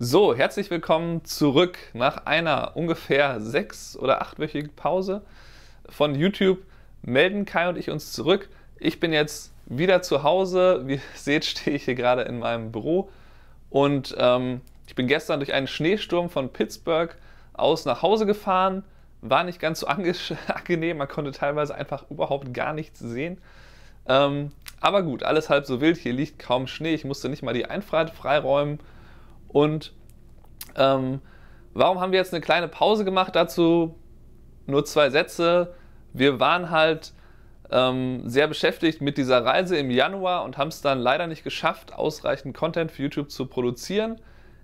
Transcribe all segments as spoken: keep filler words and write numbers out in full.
So, herzlich willkommen zurück nach einer ungefähr sechs- oder achtwöchigen Pause von YouTube. Melden Kai und ich uns zurück. Ich bin jetzt wieder zu Hause. Wie ihr seht, stehe ich hier gerade in meinem Büro. Und ähm, ich bin gestern durch einen Schneesturm von Pittsburgh aus nach Hause gefahren. War nicht ganz so angenehm. Man konnte teilweise einfach überhaupt gar nichts sehen. Ähm, aber gut, alles halb so wild. Hier liegt kaum Schnee. Ich musste nicht mal die Einfahrt freiräumen. Und ähm, warum haben wir jetzt eine kleine Pause gemacht? Dazu nur zwei Sätze. Wir waren halt ähm, sehr beschäftigt mit dieser Reise im Januar und haben es dann leider nicht geschafft, ausreichend Content für YouTube zu produzieren.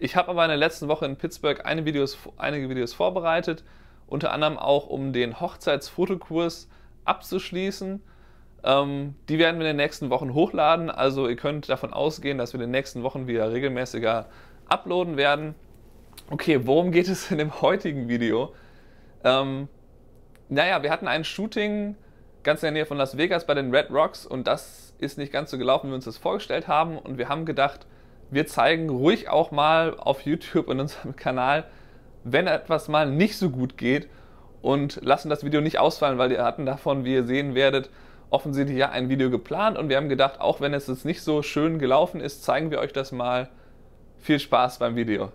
Ich habe aber in der letzten Woche in Pittsburgh einige Videos, einige Videos vorbereitet, unter anderem auch um den Hochzeitsfotokurs abzuschließen. Ähm, die werden wir in den nächsten Wochen hochladen, also ihr könnt davon ausgehen, dass wir in den nächsten Wochen wieder regelmäßiger uploaden werden. Okay, worum geht es in dem heutigen Video? Ähm, naja, wir hatten ein Shooting ganz in der Nähe von Las Vegas bei den Red Rocks und das ist nicht ganz so gelaufen, wie wir uns das vorgestellt haben, und wir haben gedacht, wir zeigen ruhig auch mal auf YouTube in unserem Kanal, wenn etwas mal nicht so gut geht, und lassen das Video nicht ausfallen, weil wir hatten davon, wie ihr sehen werdet, offensichtlich ja ein Video geplant, und wir haben gedacht, auch wenn es jetzt nicht so schön gelaufen ist, zeigen wir euch das mal. Viel Spaß beim Video.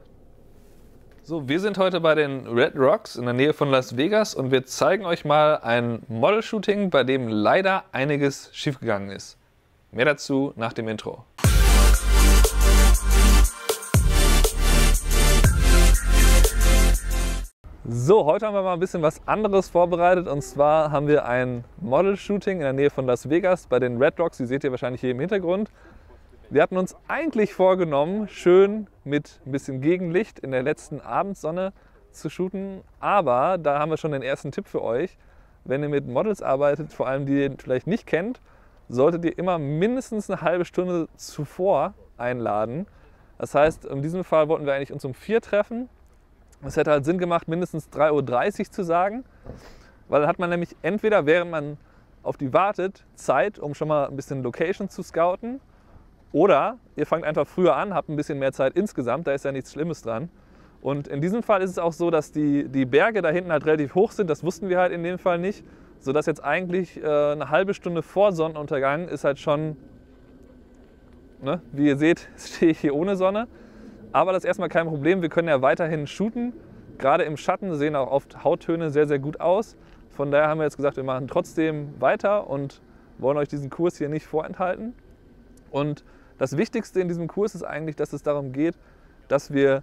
So, wir sind heute bei den Red Rocks in der Nähe von Las Vegas und wir zeigen euch mal ein Model-Shooting, bei dem leider einiges schiefgegangen ist. Mehr dazu nach dem Intro. So, heute haben wir mal ein bisschen was anderes vorbereitet, und zwar haben wir ein Model-Shooting in der Nähe von Las Vegas bei den Red Rocks. Die seht ihr wahrscheinlich hier im Hintergrund. Wir hatten uns eigentlich vorgenommen, schön mit ein bisschen Gegenlicht in der letzten Abendsonne zu shooten, aber da haben wir schon den ersten Tipp für euch. Wenn ihr mit Models arbeitet, vor allem die ihr vielleicht nicht kennt, solltet ihr immer mindestens eine halbe Stunde zuvor einladen. Das heißt, in diesem Fall wollten wir eigentlich uns um vier treffen. Es hätte halt Sinn gemacht, mindestens drei Uhr dreißig zu sagen, weil dann hat man nämlich entweder, während man auf die wartet, Zeit, um schon mal ein bisschen Location zu scouten, oder ihr fangt einfach früher an, habt ein bisschen mehr Zeit insgesamt, da ist ja nichts Schlimmes dran. Und in diesem Fall ist es auch so, dass die, die Berge da hinten halt relativ hoch sind, das wussten wir halt in dem Fall nicht, sodass jetzt eigentlich äh, eine halbe Stunde vor Sonnenuntergang ist halt schon, ne? Wie ihr seht, stehe ich hier ohne Sonne. Aber das ist erstmal kein Problem, wir können ja weiterhin shooten, gerade im Schatten sehen auch oft Hauttöne sehr, sehr gut aus. Von daher haben wir jetzt gesagt, wir machen trotzdem weiter und wollen euch diesen Kurs hier nicht vorenthalten. Und das Wichtigste in diesem Kurs ist eigentlich, dass es darum geht, dass wir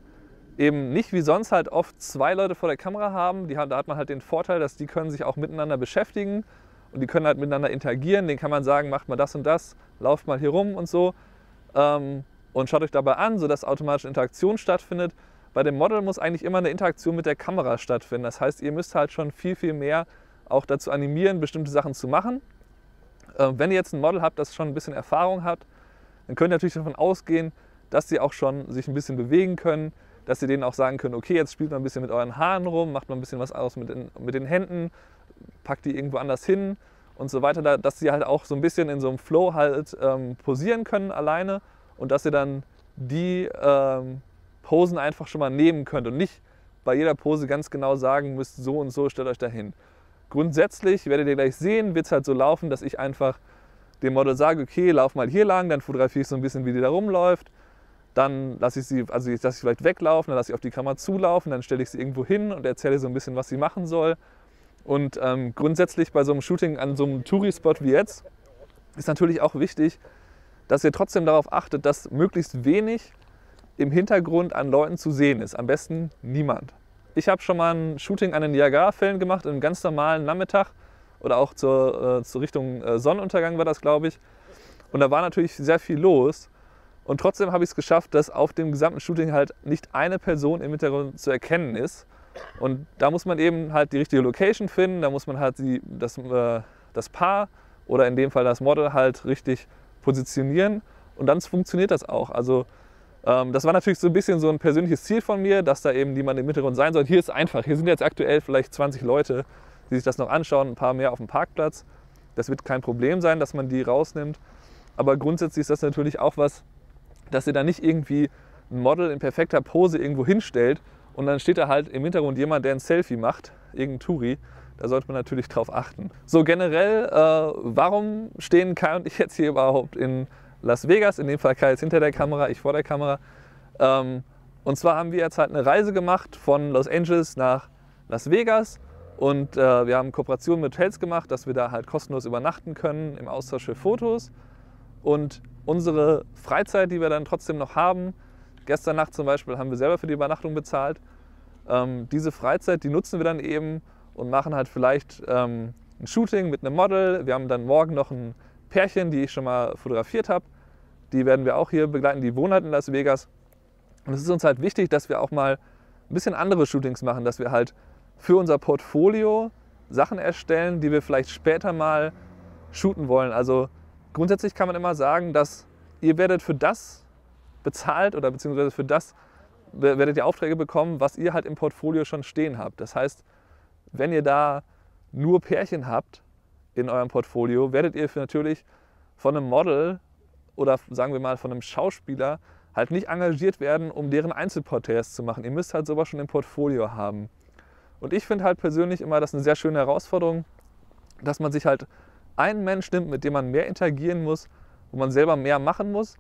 eben nicht wie sonst halt oft zwei Leute vor der Kamera haben. Die, da hat man halt den Vorteil, dass die können sich auch miteinander beschäftigen und die können halt miteinander interagieren. Denen kann man sagen, macht mal das und das, lauft mal hier rum und so, ähm, und schaut euch dabei an, sodass automatische Interaktion stattfindet. Bei dem Model muss eigentlich immer eine Interaktion mit der Kamera stattfinden. Das heißt, ihr müsst halt schon viel, viel mehr auch dazu animieren, bestimmte Sachen zu machen. Ähm, wenn ihr jetzt ein Model habt, das schon ein bisschen Erfahrung hat, dann könnt ihr natürlich davon ausgehen, dass sie auch schon sich ein bisschen bewegen können, dass ihr denen auch sagen könnt, okay, jetzt spielt mal ein bisschen mit euren Haaren rum, macht mal ein bisschen was aus mit den, mit den Händen, packt die irgendwo anders hin und so weiter, dass sie halt auch so ein bisschen in so einem Flow halt ähm, posieren können alleine und dass ihr dann die ähm, Posen einfach schon mal nehmen könnt und nicht bei jeder Pose ganz genau sagen müsst, so und so, stellt euch dahin. Grundsätzlich, werdet ihr gleich sehen, wird es halt so laufen, dass ich einfach dem Model sage, okay, lauf mal hier lang, dann fotografiere ich so ein bisschen, wie die da rumläuft, dann lasse ich sie, also ich lasse sie vielleicht weglaufen, dann lasse ich auf die Kamera zulaufen, dann stelle ich sie irgendwo hin und erzähle so ein bisschen, was sie machen soll. Und ähm, grundsätzlich bei so einem Shooting an so einem Touri-Spot wie jetzt ist natürlich auch wichtig, dass ihr trotzdem darauf achtet, dass möglichst wenig im Hintergrund an Leuten zu sehen ist, am besten niemand. Ich habe schon mal ein Shooting an den Niagara-Fällen gemacht, einen ganz normalen Nachmittag, oder auch zur, äh, zur Richtung äh, Sonnenuntergang war das, glaube ich. Und da war natürlich sehr viel los. Und trotzdem habe ich es geschafft, dass auf dem gesamten Shooting halt nicht eine Person im Hintergrund zu erkennen ist. Und da muss man eben halt die richtige Location finden, da muss man halt die, das, äh, das Paar oder in dem Fall das Model halt richtig positionieren. Und dann funktioniert das auch. Also ähm, das war natürlich so ein bisschen so ein persönliches Ziel von mir, dass da eben niemand im Hintergrund sein soll. Hier ist es einfach, hier sind jetzt aktuell vielleicht zwanzig Leute, die sich das noch anschauen, ein paar mehr auf dem Parkplatz. Das wird kein Problem sein, dass man die rausnimmt. Aber grundsätzlich ist das natürlich auch was, dass ihr da nicht irgendwie ein Model in perfekter Pose irgendwo hinstellt und dann steht da halt im Hintergrund jemand, der ein Selfie macht, irgendein Touri. Da sollte man natürlich drauf achten. So generell, äh, warum stehen Kai und ich jetzt hier überhaupt in Las Vegas? In dem Fall Kai jetzt hinter der Kamera, ich vor der Kamera. Ähm, und zwar haben wir jetzt halt eine Reise gemacht von Los Angeles nach Las Vegas. Und äh, wir haben Kooperationen mit Hotels gemacht, dass wir da halt kostenlos übernachten können im Austausch für Fotos. Und unsere Freizeit, die wir dann trotzdem noch haben, gestern Nacht zum Beispiel haben wir selber für die Übernachtung bezahlt. Ähm, diese Freizeit, die nutzen wir dann eben und machen halt vielleicht ähm, ein Shooting mit einem Model. Wir haben dann morgen noch ein Pärchen, die ich schon mal fotografiert habe. Die werden wir auch hier begleiten, die wohnen halt in Las Vegas. Und es ist uns halt wichtig, dass wir auch mal ein bisschen andere Shootings machen, dass wir halt für unser Portfolio Sachen erstellen, die wir vielleicht später mal shooten wollen. Also grundsätzlich kann man immer sagen, dass ihr werdet für das bezahlt oder beziehungsweise für das werdet ihr Aufträge bekommen, was ihr halt im Portfolio schon stehen habt. Das heißt, wenn ihr da nur Pärchen habt in eurem Portfolio, werdet ihr natürlich von einem Model oder sagen wir mal von einem Schauspieler halt nicht engagiert werden, um deren Einzelporträts zu machen. Ihr müsst halt sowas schon im Portfolio haben. Und ich finde halt persönlich immer, das ist eine sehr schöne Herausforderung, dass man sich halt einen Mensch nimmt, mit dem man mehr interagieren muss, wo man selber mehr machen muss,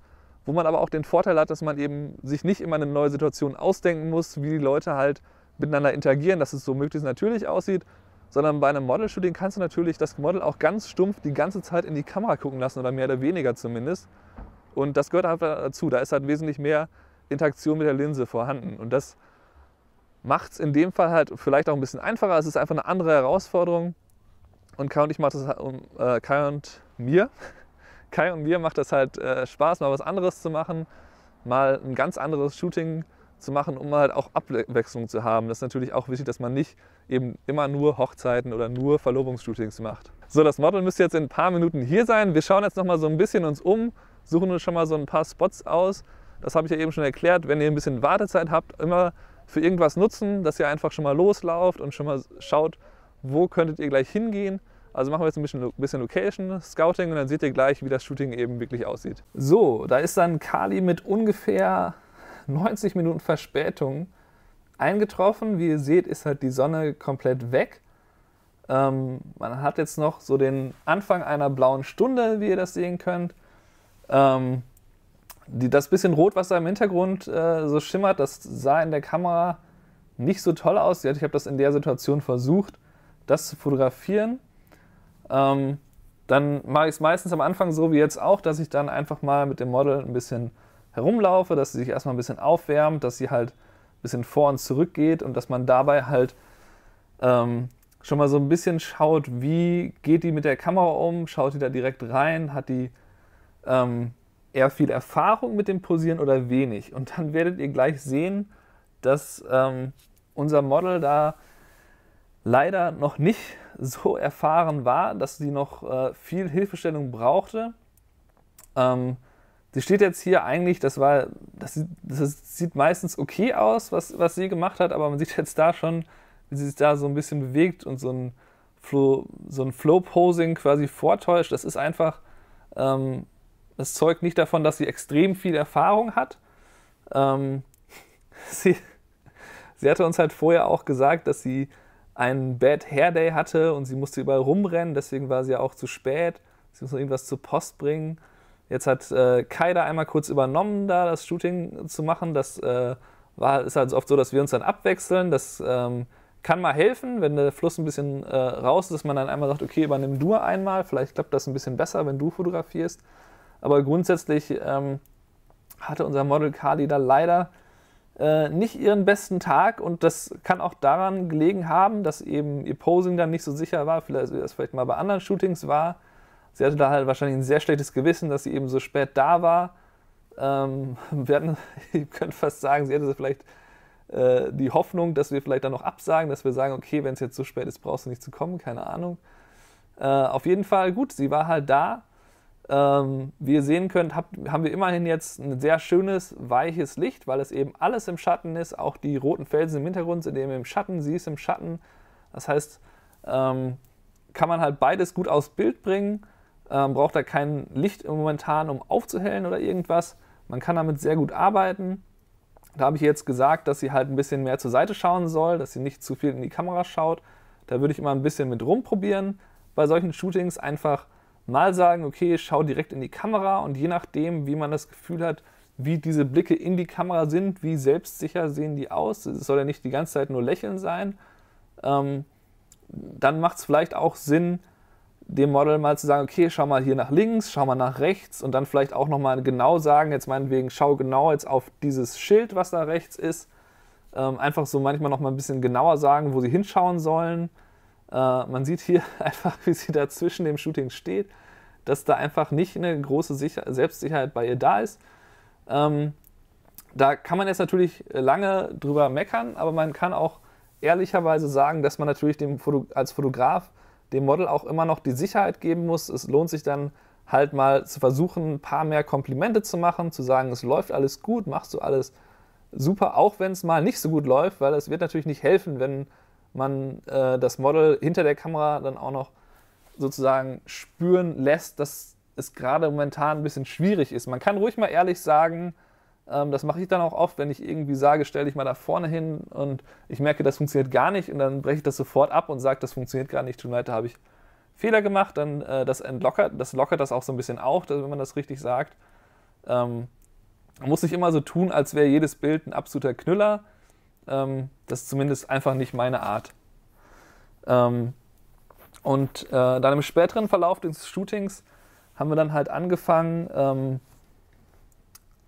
wo man aber auch den Vorteil hat, dass man eben sich nicht immer eine neue Situation ausdenken muss, wie die Leute halt miteinander interagieren, dass es so möglichst natürlich aussieht, sondern bei einem Model-Shooting kannst du natürlich das Model auch ganz stumpf die ganze Zeit in die Kamera gucken lassen oder mehr oder weniger zumindest. Und das gehört halt dazu, da ist halt wesentlich mehr Interaktion mit der Linse vorhanden und das macht es in dem Fall halt vielleicht auch ein bisschen einfacher, es ist einfach eine andere Herausforderung und Kai und ich macht das äh, Kai und mir, Kai und mir macht das halt äh, Spaß, mal was anderes zu machen, mal ein ganz anderes Shooting zu machen, um halt auch Abwechslung zu haben. Das ist natürlich auch wichtig, dass man nicht eben immer nur Hochzeiten oder nur Verlobungsshootings macht. So, das Model müsste jetzt in ein paar Minuten hier sein. Wir schauen jetzt noch mal so ein bisschen uns um, suchen uns schon mal so ein paar Spots aus. Das habe ich ja eben schon erklärt, wenn ihr ein bisschen Wartezeit habt, immer für irgendwas nutzen, dass ihr einfach schon mal loslauft und schon mal schaut, wo könntet ihr gleich hingehen. Also machen wir jetzt ein bisschen, bisschen Location-Scouting und dann seht ihr gleich, wie das Shooting eben wirklich aussieht. So, da ist dann Carly mit ungefähr neunzig Minuten Verspätung eingetroffen. Wie ihr seht, ist halt die Sonne komplett weg. Ähm, man hat jetzt noch so den Anfang einer blauen Stunde, wie ihr das sehen könnt. Ähm, Die, das bisschen Rot, was da im Hintergrund äh, so schimmert, das sah in der Kamera nicht so toll aus. Ich habe das in der Situation versucht, das zu fotografieren. Ähm, dann mache ich es meistens am Anfang so wie jetzt auch, dass ich dann einfach mal mit dem Model ein bisschen herumlaufe, dass sie sich erstmal ein bisschen aufwärmt, dass sie halt ein bisschen vor und zurück geht und dass man dabei halt ähm, schon mal so ein bisschen schaut, wie geht die mit der Kamera um, schaut die da direkt rein, hat die ähm, eher viel Erfahrung mit dem Posieren oder wenig. Und dann werdet ihr gleich sehen, dass ähm, unser Model da leider noch nicht so erfahren war, dass sie noch äh, viel Hilfestellung brauchte. Ähm, sie steht jetzt hier eigentlich, das, war, das, das sieht meistens okay aus, was, was sie gemacht hat, aber man sieht jetzt da schon, wie sie sich da so ein bisschen bewegt und so ein, Flo, so ein Flow-Posing quasi vortäuscht. Das ist einfach... Ähm, Das zeugt nicht davon, dass sie extrem viel Erfahrung hat. Ähm, sie, sie hatte uns halt vorher auch gesagt, dass sie einen Bad Hair Day hatte und sie musste überall rumrennen, deswegen war sie ja auch zu spät. Sie musste irgendwas zur Post bringen. Jetzt hat äh, Kai da einmal kurz übernommen, da das Shooting zu machen. Das äh, war, ist halt oft so, dass wir uns dann abwechseln. Das ähm, kann mal helfen, wenn der Fluss ein bisschen äh, raus ist, dass man dann einmal sagt, okay, übernimm du einmal. Vielleicht klappt das ein bisschen besser, wenn du fotografierst. Aber grundsätzlich ähm, hatte unser Model Carly da leider äh, nicht ihren besten Tag und das kann auch daran gelegen haben, dass eben ihr Posing dann nicht so sicher war, vielleicht das vielleicht mal bei anderen Shootings war. Sie hatte da halt wahrscheinlich ein sehr schlechtes Gewissen, dass sie eben so spät da war. Ähm, wir hatten, ich könnte fast sagen, sie hatte vielleicht äh, die Hoffnung, dass wir vielleicht dann noch absagen, dass wir sagen, okay, wenn es jetzt so spät ist, brauchst du nicht zu kommen, keine Ahnung. Äh, auf jeden Fall gut, sie war halt da. Ähm, wie ihr sehen könnt, hab, haben wir immerhin jetzt ein sehr schönes, weiches Licht, weil es eben alles im Schatten ist, auch die roten Felsen im Hintergrund sind eben im Schatten, sie ist im Schatten. Das heißt, ähm, kann man halt beides gut aufs Bild bringen, ähm, braucht da kein Licht momentan, um aufzuhellen oder irgendwas. Man kann damit sehr gut arbeiten Da habe ich jetzt gesagt, dass sie halt ein bisschen mehr zur Seite schauen soll, dass sie nicht zu viel in die Kamera schaut. Da würde ich immer ein bisschen mit rumprobieren bei solchen Shootings. Einfach mal sagen, okay, schau direkt in die Kamera, und je nachdem, wie man das Gefühl hat, wie diese Blicke in die Kamera sind, wie selbstsicher sehen die aus, es soll ja nicht die ganze Zeit nur lächeln sein, ähm, dann macht es vielleicht auch Sinn, dem Model mal zu sagen, okay, schau mal hier nach links, schau mal nach rechts, und dann vielleicht auch nochmal genau sagen, jetzt meinetwegen, schau genau jetzt auf dieses Schild, was da rechts ist, ähm, einfach so manchmal nochmal ein bisschen genauer sagen, wo sie hinschauen sollen. Äh, man sieht hier einfach, wie sie da zwischen dem Shooting steht, dass da einfach nicht eine große Sicher- Selbstsicherheit bei ihr da ist. Ähm, da kann man jetzt natürlich lange drüber meckern, aber man kann auch ehrlicherweise sagen, dass man natürlich dem Foto- als Fotograf dem Model auch immer noch die Sicherheit geben muss. Es lohnt sich dann halt mal zu versuchen, ein paar mehr Komplimente zu machen, zu sagen, es läuft alles gut, machst du alles super, auch wenn es mal nicht so gut läuft, weil es wird natürlich nicht helfen, wenn man äh, das Model hinter der Kamera dann auch noch sozusagen spüren lässt, dass es gerade momentan ein bisschen schwierig ist. Man kann ruhig mal ehrlich sagen, ähm, das mache ich dann auch oft, wenn ich irgendwie sage, stell dich mal da vorne hin und ich merke, das funktioniert gar nicht, und dann breche ich das sofort ab und sage, das funktioniert gar nicht, tut mir leid, da habe ich Fehler gemacht, dann äh, das entlockert, das lockert das auch so ein bisschen auf, dass, wenn man das richtig sagt. Ähm, man muss nicht immer so tun, als wäre jedes Bild ein absoluter Knüller. Ähm, das ist zumindest einfach nicht meine Art. Ähm, und äh, dann im späteren Verlauf des Shootings haben wir dann halt angefangen, ähm,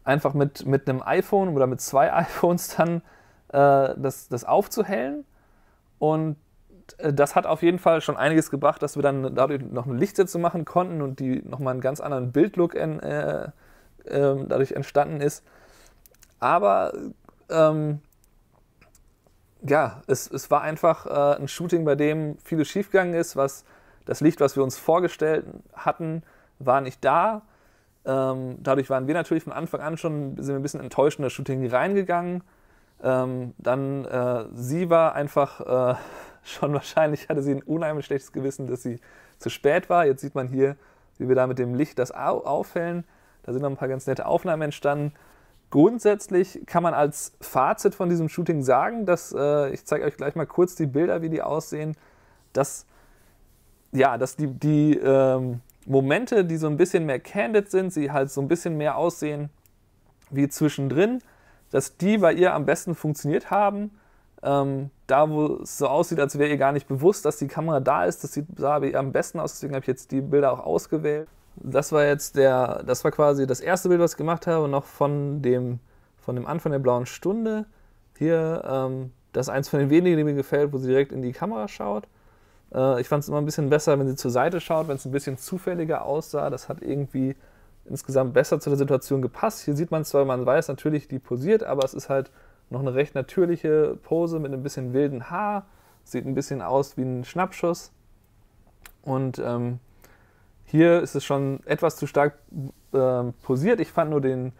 einfach mit, mit einem iPhone oder mit zwei iPhones dann äh, das, das aufzuhellen. Und äh, das hat auf jeden Fall schon einiges gebracht, dass wir dann dadurch noch eine Lichtsetzung machen konnten und die nochmal einen ganz anderen Bildlook en, äh, äh, dadurch entstanden ist. Aber ähm, ja, es, es war einfach äh, ein Shooting, bei dem vieles schiefgegangen ist, was das Licht, was wir uns vorgestellt hatten, war nicht da. Ähm, dadurch waren wir natürlich von Anfang an schon sind wir ein bisschen enttäuscht in das Shooting reingegangen. Ähm, dann äh, sie war einfach äh, schon wahrscheinlich, hatte sie ein unheimlich schlechtes Gewissen, dass sie zu spät war. Jetzt sieht man hier, wie wir da mit dem Licht das aufhellen. Da sind noch ein paar ganz nette Aufnahmen entstanden. Grundsätzlich kann man als Fazit von diesem Shooting sagen, dass, äh, ich zeige euch gleich mal kurz die Bilder, wie die aussehen, dass, ja, dass die, die ähm, Momente, die so ein bisschen mehr candid sind, sie halt so ein bisschen mehr aussehen wie zwischendrin, dass die bei ihr am besten funktioniert haben. Ähm, da, wo es so aussieht, als wäre ihr gar nicht bewusst, dass die Kamera da ist, das sieht, sah bei ihr am besten aus, deswegen habe ich jetzt die Bilder auch ausgewählt. Das war jetzt der, das war quasi das erste Bild, was ich gemacht habe, noch von dem, von dem Anfang der blauen Stunde. Hier, ähm, das ist eins von den wenigen, die mir gefällt, wo sie direkt in die Kamera schaut. Ich fand es immer ein bisschen besser, wenn sie zur Seite schaut, wenn es ein bisschen zufälliger aussah. Das hat irgendwie insgesamt besser zu der Situation gepasst. Hier sieht man zwar, man weiß natürlich, die posiert, aber es ist halt noch eine recht natürliche Pose mit ein bisschen wilden Haar. Sieht ein bisschen aus wie ein Schnappschuss. Und ähm, hier ist es schon etwas zu stark äh, posiert. Ich fand nur den,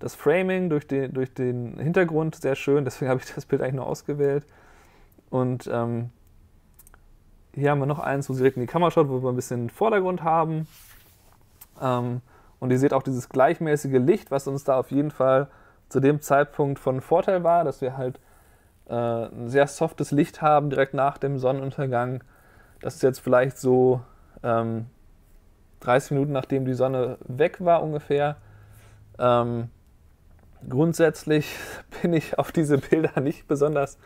das Framing durch den, durch den Hintergrund sehr schön. Deswegen habe ich das Bild eigentlich nur ausgewählt. Und ähm, hier haben wir noch eins, wo sie direkt in die Kamera schaut, wo wir ein bisschen Vordergrund haben. Ähm, und ihr seht auch dieses gleichmäßige Licht, was uns da auf jeden Fall zu dem Zeitpunkt von Vorteil war, dass wir halt äh, ein sehr softes Licht haben, direkt nach dem Sonnenuntergang. Das ist jetzt vielleicht so ähm, dreißig Minuten, nachdem die Sonne weg war ungefähr. Ähm, grundsätzlich bin ich auf diese Bilder nicht besonders,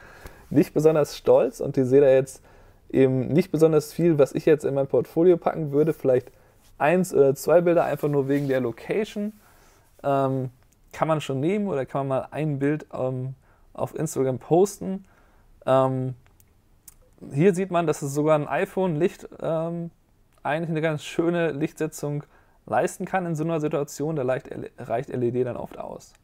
nicht besonders stolz, und ihr seht da jetzt eben nicht besonders viel, was ich jetzt in mein Portfolio packen würde, vielleicht eins oder zwei Bilder, einfach nur wegen der Location. Ähm, kann man schon nehmen oder kann man mal ein Bild ähm, auf Instagram posten. Ähm, hier sieht man, dass es sogar ein iPhone-Licht ähm, eigentlich eine ganz schöne Lichtsetzung leisten kann in so einer Situation, da reicht L E D dann oft aus.